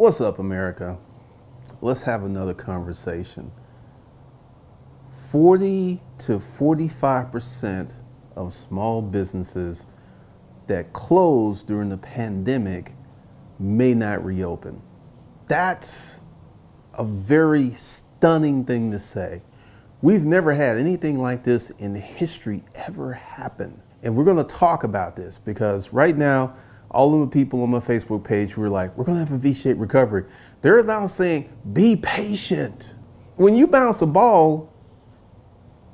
What's up, America? Let's have another conversation. 40 to 45% of small businesses that closed during the pandemic may not reopen. That's a very stunning thing to say. We've never had anything like this in history ever happen. And we're gonna talk about this because right now, all of the people on my Facebook page who are like, we're gonna have a V-shaped recovery. They're now saying, be patient. When you bounce a ball,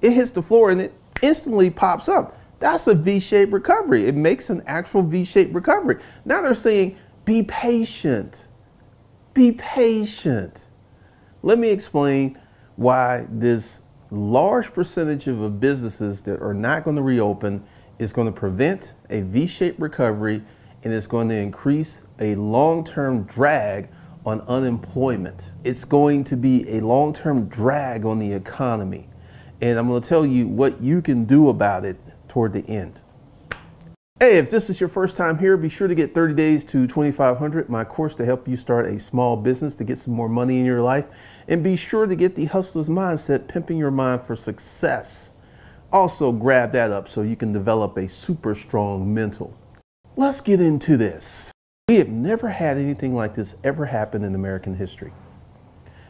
it hits the floor and it instantly pops up. That's a V-shaped recovery. It makes an actual V-shaped recovery. Now they're saying, be patient, be patient. Let me explain why this large percentage of businesses that are not going to reopen is going to prevent a V-shaped recovery, and it's going to increase a long-term drag on unemployment. It's going to be a long-term drag on the economy. And I'm going to tell you what you can do about it toward the end. Hey, if this is your first time here, be sure to get 30 Days to 2500, my course to help you start a small business to get some more money in your life. And be sure to get the Hustler's Mindset, Pimping Your Mind for Success. Also grab that up so you can develop a super strong mental. Let's get into this. We have never had anything like this ever happen in American history.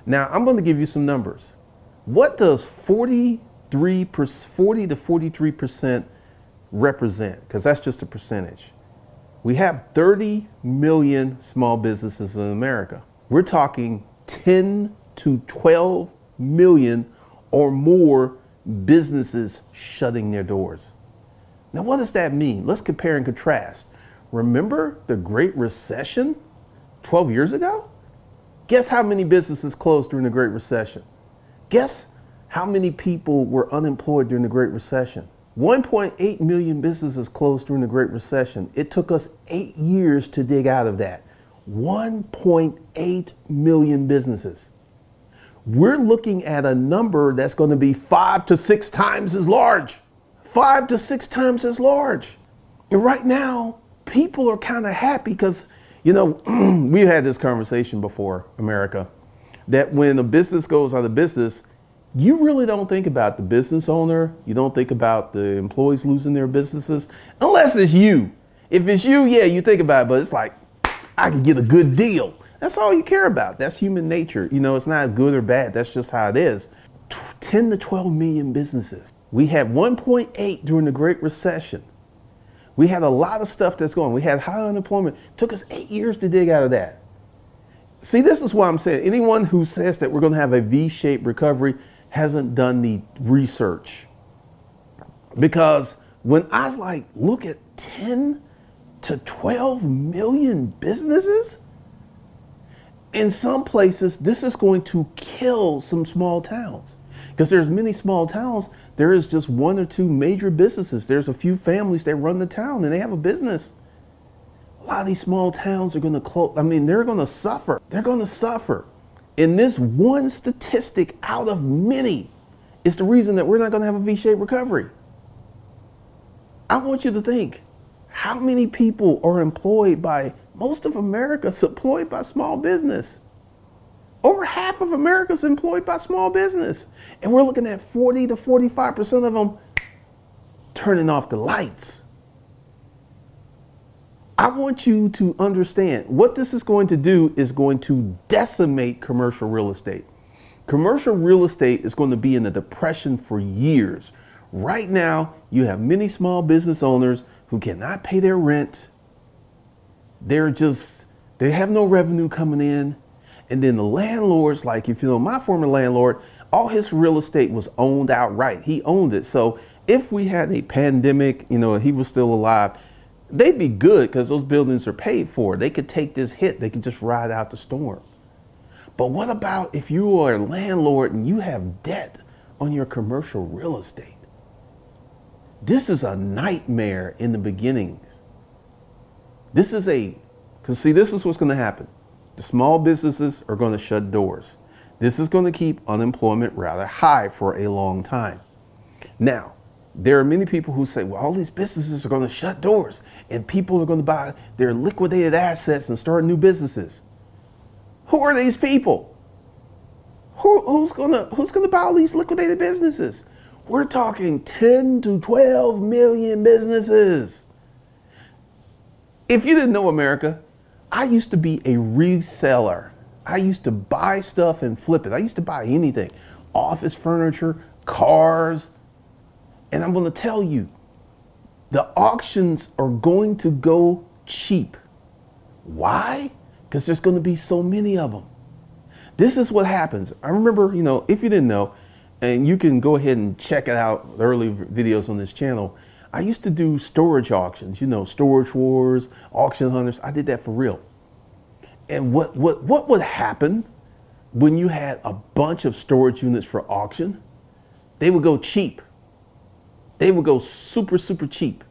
Now, I'm going to give you some numbers. What does 40 to 43% represent? Because that's just a percentage. We have 30 million small businesses in America. We're talking 10 to 12 million or more businesses shutting their doors. Now, what does that mean? Let's compare and contrast. Remember the Great Recession 12 years ago? Guess how many businesses closed during the Great Recession? Guess how many people were unemployed during the Great Recession? 1.8 million businesses closed during the Great Recession. It took us 8 years to dig out of that. 1.8 million businesses. We're looking at a number that's going to be 5 to 6 times as large. 5 to 6 times as large. And right now, people are kind of happy because, you know, we've had this conversation before, America, that when a business goes out of business, you really don't think about the business owner. You don't think about the employees losing their businesses, unless it's you. If it's you, yeah, you think about it, but it's like, I can get a good deal. That's all you care about. That's human nature. You know, it's not good or bad. That's just how it is. 10 to 12 million businesses. We had 1.8 during the Great Recession. We had a lot of stuff that's going. We had high unemployment. It took us 8 years to dig out of that. See, this is why I'm saying anyone who says that we're going to have a V-shaped recovery hasn't done the research, because when I like look at 10 to 12 million businesses, in some places this is going to kill some small towns, because there's many small towns, there is just 1 or 2 major businesses. There's a few families that run the town and they have a business. A lot of these small towns are going to close. I mean, they're going to suffer. They're going to suffer. And this one statistic out of many is the reason that we're not going to have a V-shaped recovery. I want you to think, how many people are employed by, most of America is employed by small business. Over half of America is employed by small business. And we're looking at 40 to 45% of them turning off the lights. I want you to understand what this is going to do is going to decimate commercial real estate. Commercial real estate is going to be in a depression for years. Right now, you have many small business owners who cannot pay their rent. They have no revenue coming in. And then the landlords, like if you know my former landlord, all his real estate was owned outright. He owned it. So if we had a pandemic, you know, he was still alive, they'd be good because those buildings are paid for. They could take this hit. They could just ride out the storm. But what about if you are a landlord and you have debt on your commercial real estate? This is a nightmare in the beginnings. This is a, because see, this is what's going to happen. The small businesses are going to shut doors. This is going to keep unemployment rather high for a long time. Now, there are many people who say, well, all these businesses are going to shut doors and people are going to buy their liquidated assets and start new businesses. Who are these people? Who's gonna buy all these liquidated businesses? We're talking 10 to 12 million businesses. If you didn't know America, I used to be a reseller. I used to buy stuff and flip it. I used to buy anything, office furniture, cars. And I'm gonna tell you, the auctions are going to go cheap. Why? Because there's gonna be so many of them. This is what happens. I remember, you know, if you didn't know, and you can go ahead and check it out, the early videos on this channel, I used to do storage auctions, you know, Storage Wars, Auction Hunters. I did that for real. And what would happen when you had a bunch of storage units for auction? They would go cheap. They would go super, super cheap.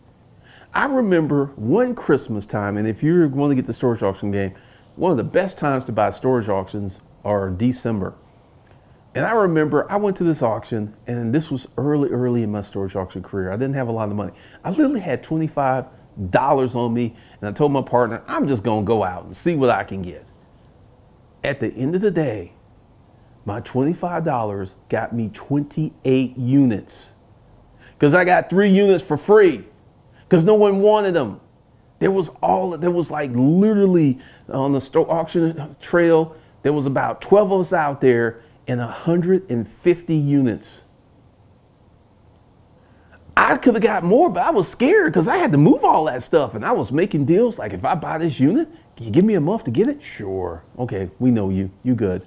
I remember one Christmas time, and if you want to get the storage auction game, one of the best times to buy storage auctions are December. And I remember I went to this auction, and this was early in my storage auction career. I didn't have a lot of money. I literally had $25 on me, and I told my partner, I'm just gonna go out and see what I can get. At the end of the day, my $25 got me 28 units. Because I got 3 units for free, because no one wanted them. There was like literally on the auction trail, there was about 12 of us out there and 150 units. I could have got more, but I was scared because I had to move all that stuff, and I was making deals like, if I buy this unit, can you give me a month to get it? Sure. Okay, we know you. You good.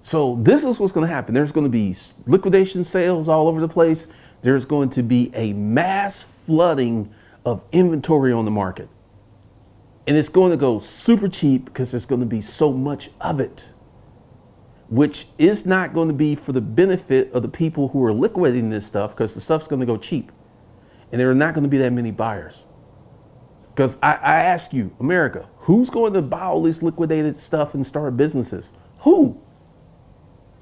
So this is what's going to happen. There's going to be liquidation sales all over the place. There's going to be a mass flooding of inventory on the market. And it's going to go super cheap because there's going to be so much of it, which is not going to be for the benefit of the people who are liquidating this stuff, because the stuff's going to go cheap. And there are not going to be that many buyers. Because I ask you, America, who's going to buy all this liquidated stuff and start businesses? Who?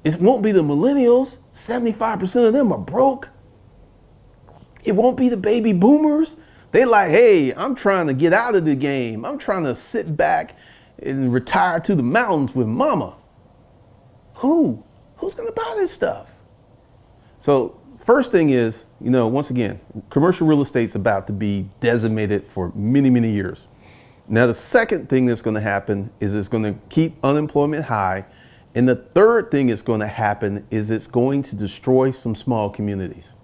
It won't be the millennials. 75% of them are broke. It won't be the baby boomers. They like, hey, I'm trying to get out of the game. I'm trying to sit back and retire to the mountains with mama. Who? Who's going to buy this stuff? So first thing is, you know, once again, commercial real estate's about to be decimated for many, many years. Now, the second thing that's going to happen is it's going to keep unemployment high. And the third thing that's going to happen is it's going to destroy some small communities.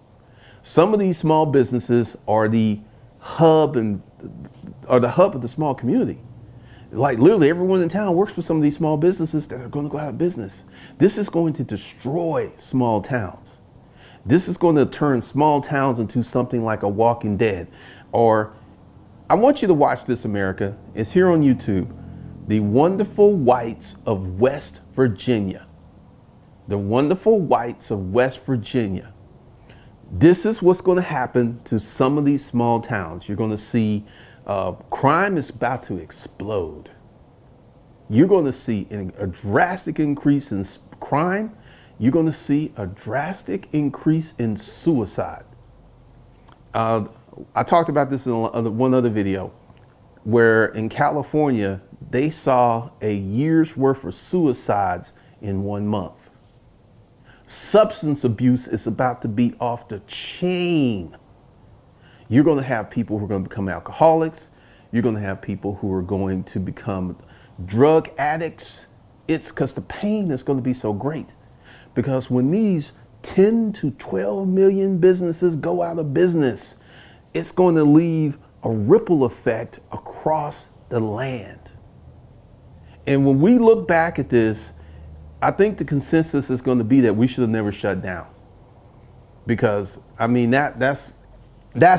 Some of these small businesses are the hub of the small community. Like literally everyone in town works for some of these small businesses that are going to go out of business. This is going to destroy small towns. This is going to turn small towns into something like a Walking Dead. Or I want you to watch this, America. It's here on YouTube. The Wonderful Whites of West Virginia. The Wonderful Whites of West Virginia. This is what's going to happen to some of these small towns. You're going to see crime is about to explode. You're going to see a drastic increase in crime. You're going to see a drastic increase in suicide. I talked about this in one other video, where in California, they saw a year's worth of suicides in 1 month. Substance abuse is about to be off the chain. You're going to have people who are going to become alcoholics. You're going to have people who are going to become drug addicts. It's because the pain is going to be so great. Because when these 10 to 12 million businesses go out of business, it's going to leave a ripple effect across the land. And when we look back at this, I think the consensus is going to be that we should have never shut down. Because, I mean, that's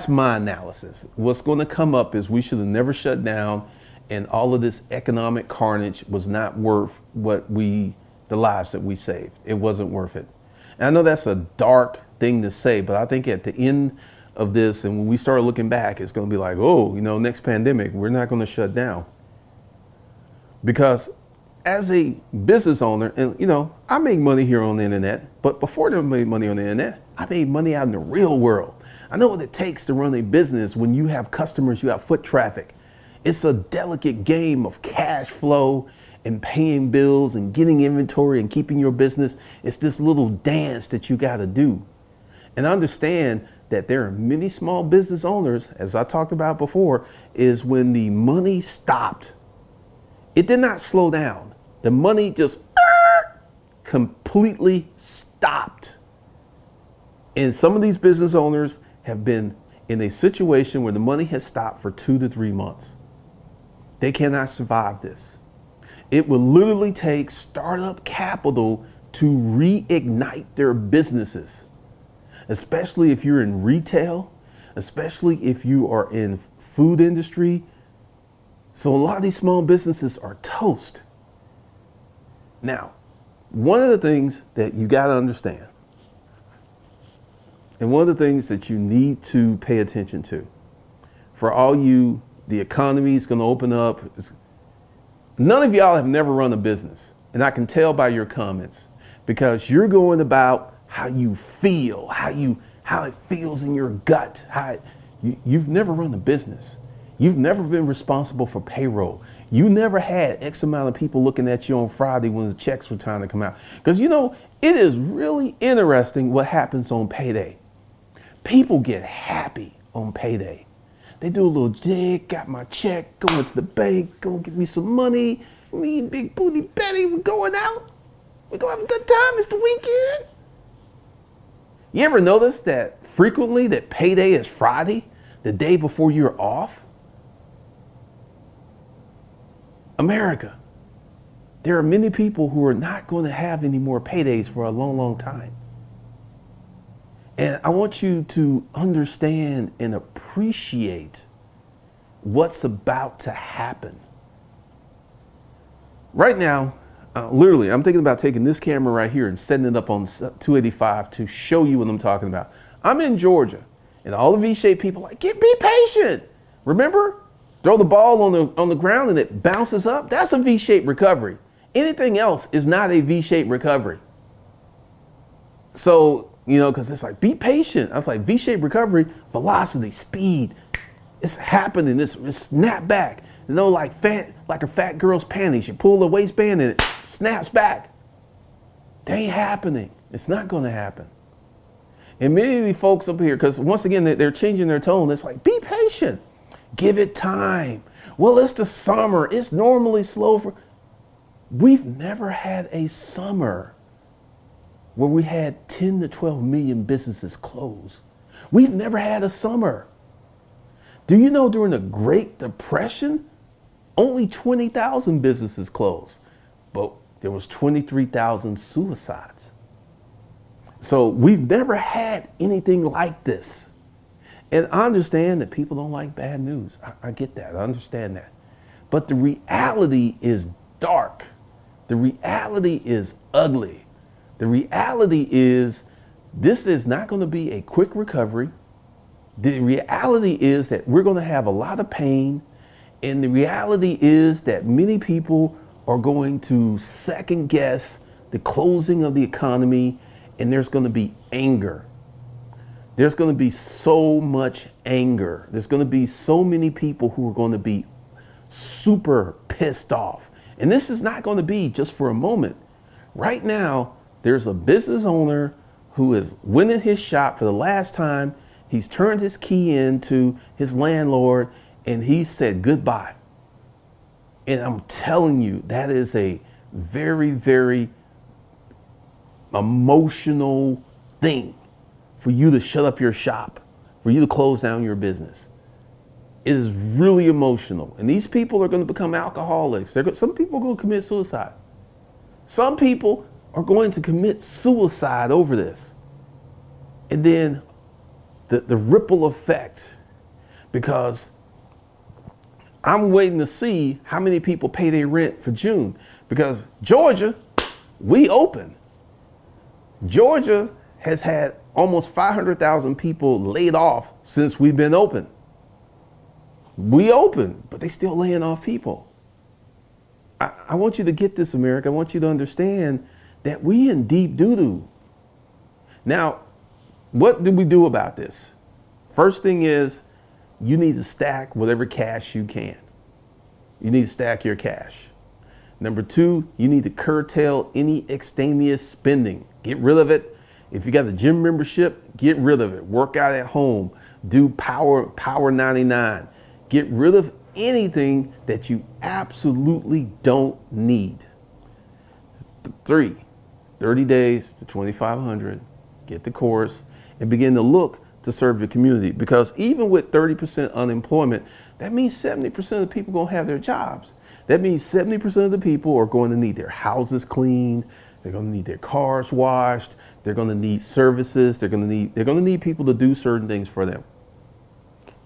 my analysis. What's going to come up is we should have never shut down, and all of this economic carnage was not worth what the lives that we saved. It wasn't worth it. And I know that's a dark thing to say, but I think at the end of this, and when we start looking back, it's going to be like, oh, you know, next pandemic, we're not going to shut down. Because as a business owner, and you know, I make money here on the internet, but before I made money on the internet, I made money out in the real world. I know what it takes to run a business when you have customers, you have foot traffic. It's a delicate game of cash flow and paying bills and getting inventory and keeping your business. It's this little dance that you got to do. And understand that there are many small business owners, as I talked about before, is when the money stopped, it did not slow down. The money just completely stopped. And some of these business owners have been in a situation where the money has stopped for 2 to 3 months. They cannot survive this. It will literally take startup capital to reignite their businesses, especially if you're in retail, especially if you are in food industry. So a lot of these small businesses are toast. Now, one of the things that you got to understand, and one of the things that you need to pay attention to, for all you, the economy is going to open up. None of y'all have never run a business, and I can tell by your comments, because you're going about how you feel, how it feels in your gut. You've never run a business. You've never been responsible for payroll. You never had X amount of people looking at you on Friday when the checks were time to come out. Because, you know, it is really interesting what happens on payday. People get happy on payday. They do a little jig, got my check, going to the bank, gonna give me some money. Me, Big Booty Betty, we're going out. We're gonna have a good time, it's the weekend. You ever notice that frequently that payday is Friday, the day before you're off? America, there are many people who are not going to have any more paydays for a long, long time. And I want you to understand and appreciate what's about to happen. Right now, literally, I'm thinking about taking this camera right here and setting it up on 285 to show you what I'm talking about. I'm in Georgia, and all the V-shaped people are like, be patient. Remember, throw the ball on the ground and it bounces up. That's a V-shaped recovery. Anything else is not a V-shaped recovery. So, you know, because it's like, be patient. I was like, V-shaped recovery, velocity, speed. It's happening. It's snap back. You know, like a fat girl's panties. You pull the waistband and it snaps back. They ain't happening. It's not going to happen. And many of the folks up here, because once again, they're changing their tone. It's like, be patient. Give it time. Well, it's the summer. It's normally slow. We've never had a summer where we had 10 to 12 million businesses close. We've never had a summer. Do you know during the Great Depression, only 20,000 businesses closed, but there was 23,000 suicides. So we've never had anything like this. And I understand that people don't like bad news. I get that. I understand that. But the reality is dark. The reality is ugly. The reality is this is not going to be a quick recovery. The reality is that we're going to have a lot of pain. And the reality is that many people are going to second guess the closing of the economy. And there's going to be anger. There's going to be so much anger. There's going to be so many people who are going to be super pissed off. And this is not going to be just for a moment. Right now, there's a business owner who is winning his shop for the last time. He's turned his key in to his landlord and he said goodbye. And I'm telling you, that is a very, very emotional thing. For you to shut up your shop, for you to close down your business. It is really emotional. And these people are going to become alcoholics. Some people are going to commit suicide. Some people are going to commit suicide over this. And then the ripple effect, because I'm waiting to see how many people pay their rent for June, because Georgia, we open. Georgia has had almost 500,000 people laid off since we've been open. We open, but they still laying off people. I want you to get this, America. I want you to understand that we in deep doo-doo. Now, what do we do about this? First thing is you need to stack whatever cash you can. You need to stack your cash. Number 2, you need to curtail any extraneous spending. Get rid of it. If you got a gym membership, get rid of it. Work out at home. Do Power 99. Get rid of anything that you absolutely don't need. 3, 30 days to 2,500. Get the course and begin to look to serve your community, because even with 30% unemployment, that means 70% of the people gonna have their jobs. That means 70% of the people are going to need their houses cleaned, they're gonna need their cars washed, they're gonna need services, they're gonna need people to do certain things for them.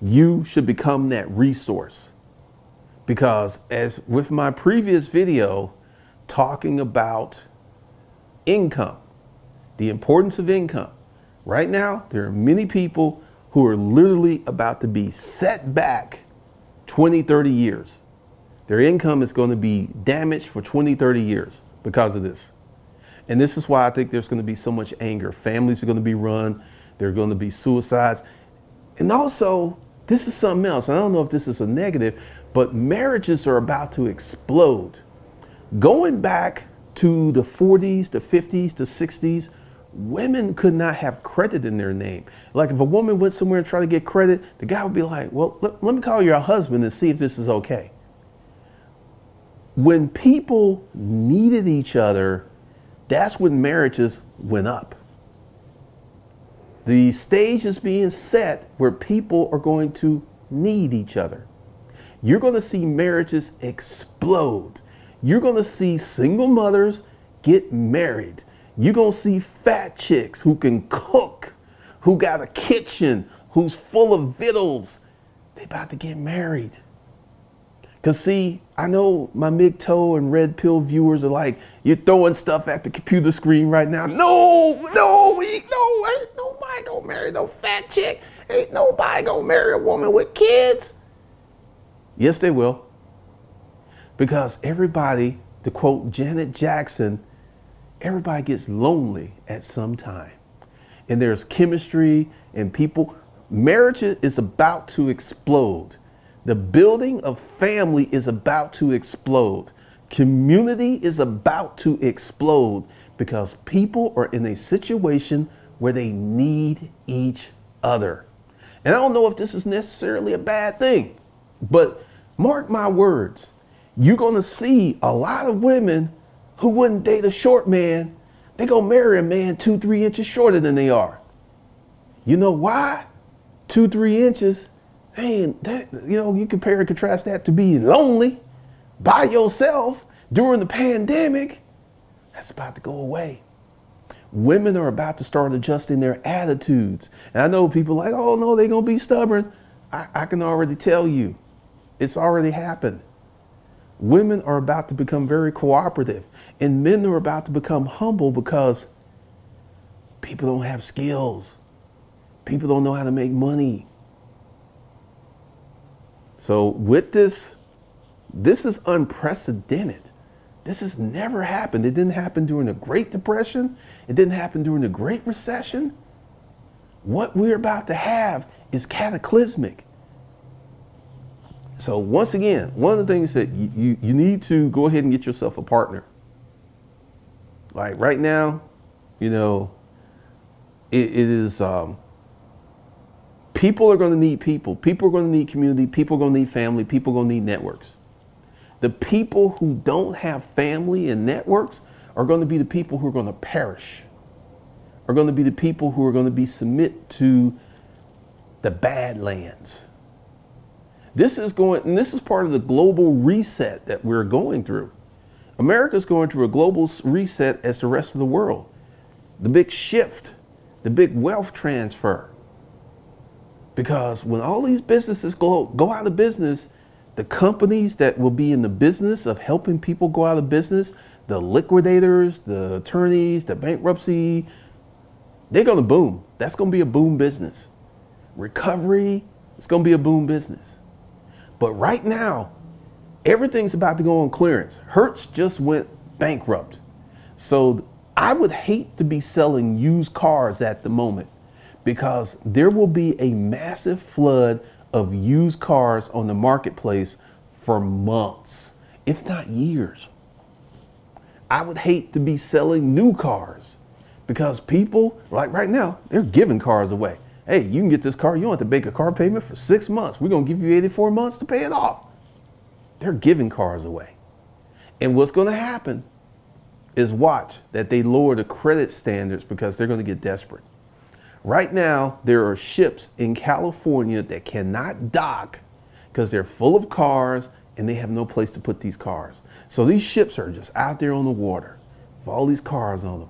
You should become that resource, because as with my previous video talking about income, the importance of income, right now there are many people who are literally about to be set back 20-30 years. Their income is going to be damaged for 20-30 years because of this. And this is why I think there's going to be so much anger. Families are going to be run. There are going to be suicides. And also, this is something else. I don't know if this is a negative, but marriages are about to explode. Going back to the 40s, the 50s, the 60s, women could not have credit in their name. Like if a woman went somewhere and tried to get credit, the guy would be like, well, let me call your husband and see if this is okay. When people needed each other, that's when marriages went up. The stage is being set where people are going to need each other. You're going to see marriages explode. You're going to see single mothers get married. You're going to see fat chicks who can cook, who got a kitchen, who's full of vittles. They about to get married. Because see, I know my MGTOW and Red Pill viewers are like, you're throwing stuff at the computer screen right now. No, ain't nobody going to marry no fat chick. Ain't nobody going to marry a woman with kids. Yes, they will. Because everybody, to quote Janet Jackson, everybody gets lonely at some time. And there's chemistry and people. Marriage is about to explode. The building of family is about to explode. Community is about to explode, because people are in a situation where they need each other. And I don't know if this is necessarily a bad thing, but mark my words, you're going to see a lot of women who wouldn't date a short man. They're going to marry a man 2-3 inches shorter than they are. You know why? 2-3 inches. Man, that, you know, you compare and contrast that to being lonely by yourself during the pandemic. That's about to go away. Women are about to start adjusting their attitudes. And I know people like, oh no, they're going to be stubborn. I can already tell you, it's already happened. Women are about to become very cooperative, and men are about to become humble, because people don't have skills. People don't know how to make money. So with this is unprecedented. This has never happened. It didn't happen during the Great Depression. It didn't happen during the Great Recession. What we're about to have is cataclysmic. So once again, one of the things that you need to go ahead and get yourself a partner. Like right now, you know, it is people are going to need people. People are going to need community. People are going to need family. People are going to need networks. The people who don't have family and networks are going to be the people who are going to perish, are going to be the people who are going to be submit to the Badlands. This is going, and this is part of the global reset that we're going through. America's going through a global reset as the rest of the world. The big shift, the big wealth transfer. Because when all these businesses go out of business, the companies that will be in the business of helping people go out of business, the liquidators, the attorneys, the bankruptcy, they're going to boom. That's going to be a boom business. Recovery, it's going to be a boom business. But right now, everything's about to go on clearance. Hertz just went bankrupt. So I would hate to be selling used cars at the moment, because there will be a massive flood of used cars on the marketplace for months, if not years. I would hate to be selling new cars, because people, like right now, they're giving cars away. Hey, you can get this car. You don't have to make a car payment for 6 months. We're going to give you 84 months to pay it off. They're giving cars away. And what's going to happen is, watch that they lower the credit standards, because they're going to get desperate. Right now, there are ships in California that cannot dock because they're full of cars and they have no place to put these cars. So these ships are just out there on the water with all these cars on them.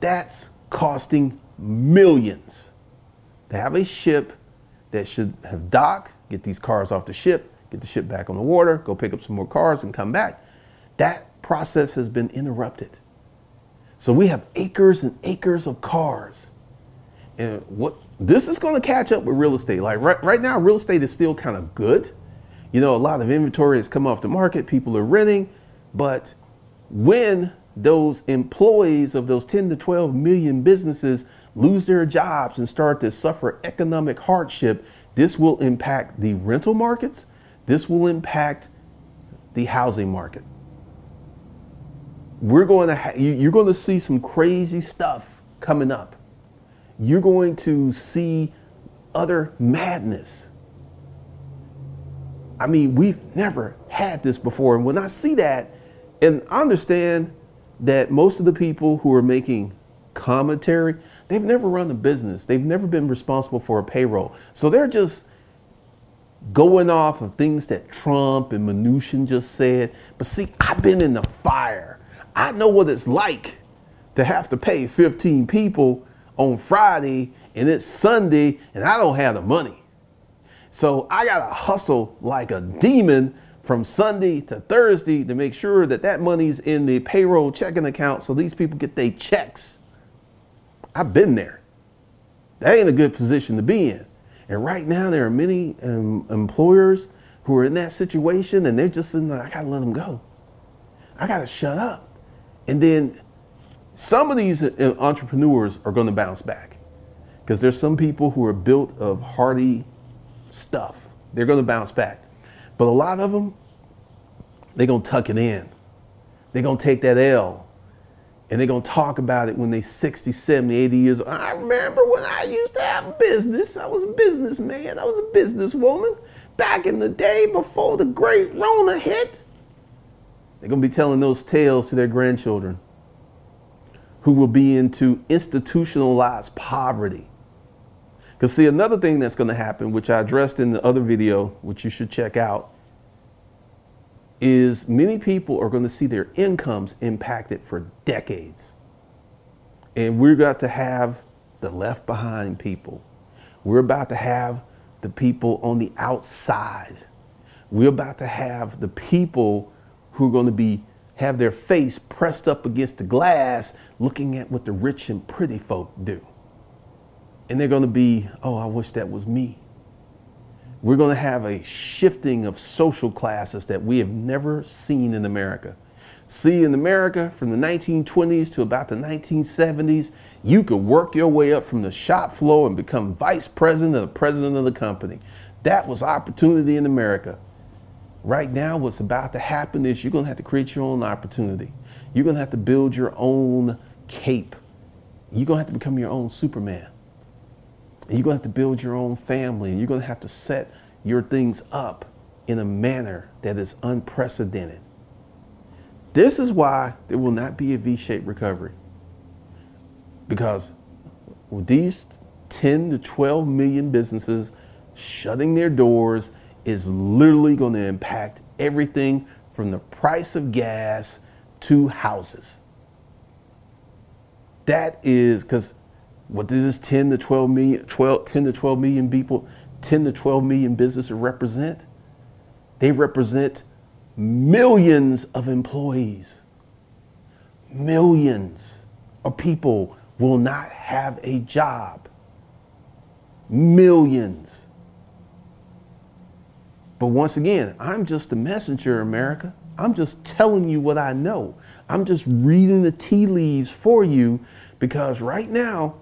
That's costing millions. To have a ship that should have docked, get these cars off the ship, get the ship back on the water, go pick up some more cars and come back. That process has been interrupted. So we have acres and acres of cars. And what this is going to catch up with real estate. Like right now, real estate is still kind of good. You know, a lot of inventory has come off the market. People are renting. But when those employees of those 10 to 12 million businesses lose their jobs and start to suffer economic hardship, this will impact the rental markets. This will impact the housing market. We're going to you're going to see some crazy stuff coming up. You're going to see utter madness. I mean, we've never had this before. And when I see that, and I understand that most of the people who are making commentary, they've never run a business. They've never been responsible for a payroll. So they're just going off of things that Trump and Mnuchin just said. But see, I've been in the fire. I know what it's like to have to pay 15 people on Friday and it's Sunday and I don't have the money. So I gotta hustle like a demon from Sunday to Thursday to make sure that that money's in the payroll checking account so these people get their checks. I've been there. That ain't a good position to be in. And right now there are many employers who are in that situation, and they're just sitting there, I gotta let them go. I gotta shut up. And then some of these entrepreneurs are gonna bounce back, because there's some people who are built of hardy stuff. They're gonna bounce back. But a lot of them, they're gonna tuck it in. They're gonna take that L, and they're gonna talk about it when they're 60, 70, 80 years old. I remember when I used to have a business. I was a businessman, I was a businesswoman. Back in the day before the great Rona hit. They're gonna be telling those tales to their grandchildren, who will be into institutionalized poverty. Because see, another thing that's gonna happen, which I addressed in the other video, which you should check out, is many people are gonna see their incomes impacted for decades. And we're about to have the left behind people. We're about to have the people on the outside. We're about to have the people who are gonna have their face pressed up against the glass, looking at what the rich and pretty folk do. And they're gonna be, oh, I wish that was me. We're gonna have a shifting of social classes that we have never seen in America. See, in America, from the 1920s to about the 1970s, you could work your way up from the shop floor and become vice president or the president of the company. That was opportunity in America. Right now, what's about to happen is you're going to have to create your own opportunity. You're going to have to build your own cape. You're going to have to become your own Superman. And you're going to have to build your own family. And you're going to have to set your things up in a manner that is unprecedented. This is why there will not be a V-shaped recovery. Because with these 10 to 12 million businesses shutting their doors, is literally going to impact everything from the price of gas to houses. That is because what this is 10 to 12 million people, 10 to 12 million businesses represent. They represent millions of employees. Millions of people will not have a job. Millions. But once again, I'm just a messenger, America. I'm just telling you what I know. I'm just reading the tea leaves for you, because right now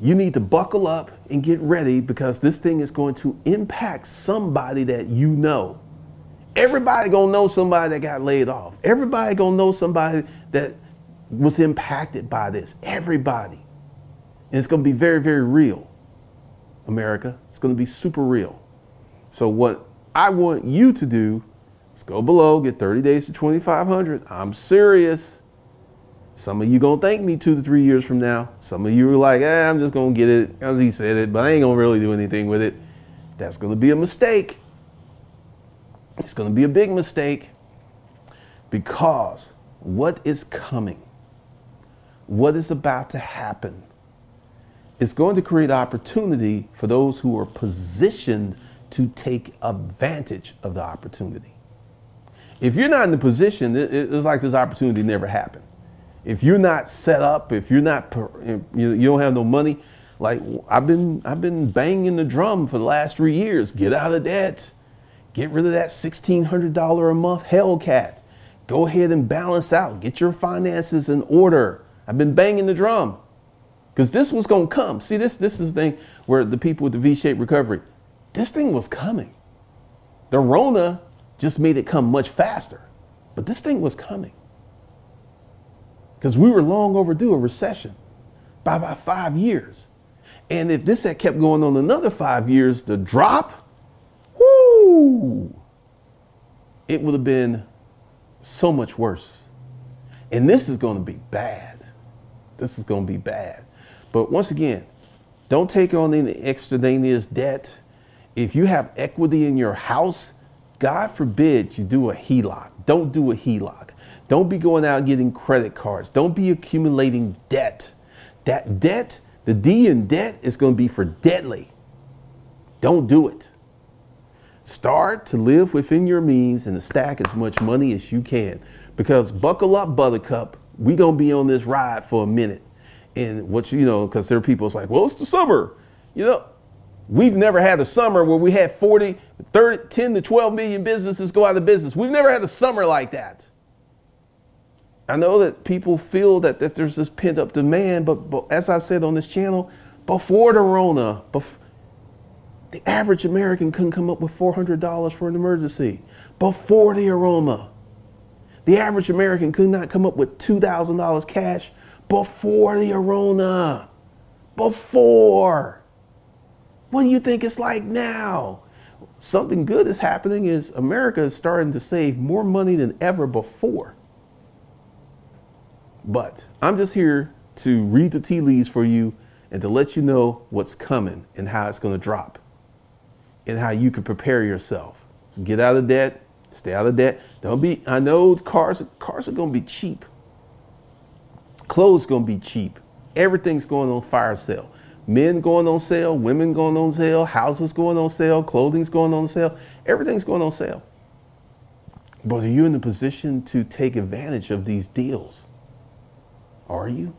you need to buckle up and get ready, because this thing is going to impact somebody that you know. Everybody gonna know somebody that got laid off. Everybody gonna know somebody that was impacted by this. Everybody. And it's gonna be very, very real, America. It's gonna be super real. So what I want you to do is go below, get 30 days to 2,500. I'm serious. Some of you gonna thank me 2 to 3 years from now. Some of you are like, eh, I'm just gonna get it as he said it, but I ain't gonna really do anything with it. That's gonna be a mistake. It's gonna be a big mistake, because what is coming, what is about to happen, it's going to create opportunity for those who are positioned to take advantage of the opportunity. If you're not in the position, it's like this opportunity never happened. If you're not set up, if you're not, you don't have no money, like I've been banging the drum for the last 3 years. Get out of debt. Get rid of that $1,600 a month Hellcat. Go ahead and balance out. Get your finances in order. I've been banging the drum, because this was going to come. See, this is the thing where the people with the V-shaped recovery, this thing was coming. The Rona just made it come much faster, but this thing was coming. Because we were long overdue a recession by about 5 years. And if this had kept going on another 5 years, the drop, whoo, it would have been so much worse. And this is going to be bad. This is going to be bad. But once again, don't take on any extraneous debt. If you have equity in your house, God forbid you do a HELOC. Don't do a HELOC. Don't be going out getting credit cards. Don't be accumulating debt. That debt, the D in debt, is going to be for deadly. Don't do it. Start to live within your means and to stack as much money as you can. Because buckle up, Buttercup. We're going to be on this ride for a minute. And what you know, because there are people that's like, well, it's the summer. You know, we've never had a summer where we had 40, 30, 10 to 12 million businesses go out of business. We've never had a summer like that. I know that people feel that there's this pent up demand, but as I've said on this channel, before the Rona, the average American couldn't come up with $400 for an emergency. Before the Rona, the average American could not come up with $2,000 cash. Before the Rona, before. What do you think it's like now? Something good is happening is America is starting to save more money than ever before. But I'm just here to read the tea leaves for you and to let you know what's coming and how it's going to drop and how you can prepare yourself. Get out of debt, stay out of debt. Don't be, I know cars are going to be cheap. Clothes are going to be cheap. Everything's going on fire sale. Men going on sale, women going on sale, houses going on sale, clothing's going on sale. Everything's going on sale. But are you in the position to take advantage of these deals? Are you?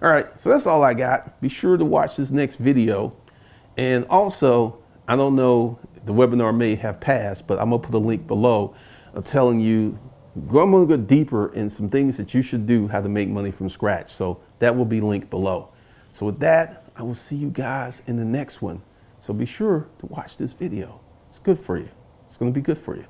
All right, so that's all I got. Be sure to watch this next video. And also, I don't know, the webinar may have passed, but I'm gonna put a link below telling you, I'm gonna go deeper in some things that you should do, how to make money from scratch. So that will be linked below. So with that, I will see you guys in the next one. So be sure to watch this video. It's good for you. It's gonna be good for you.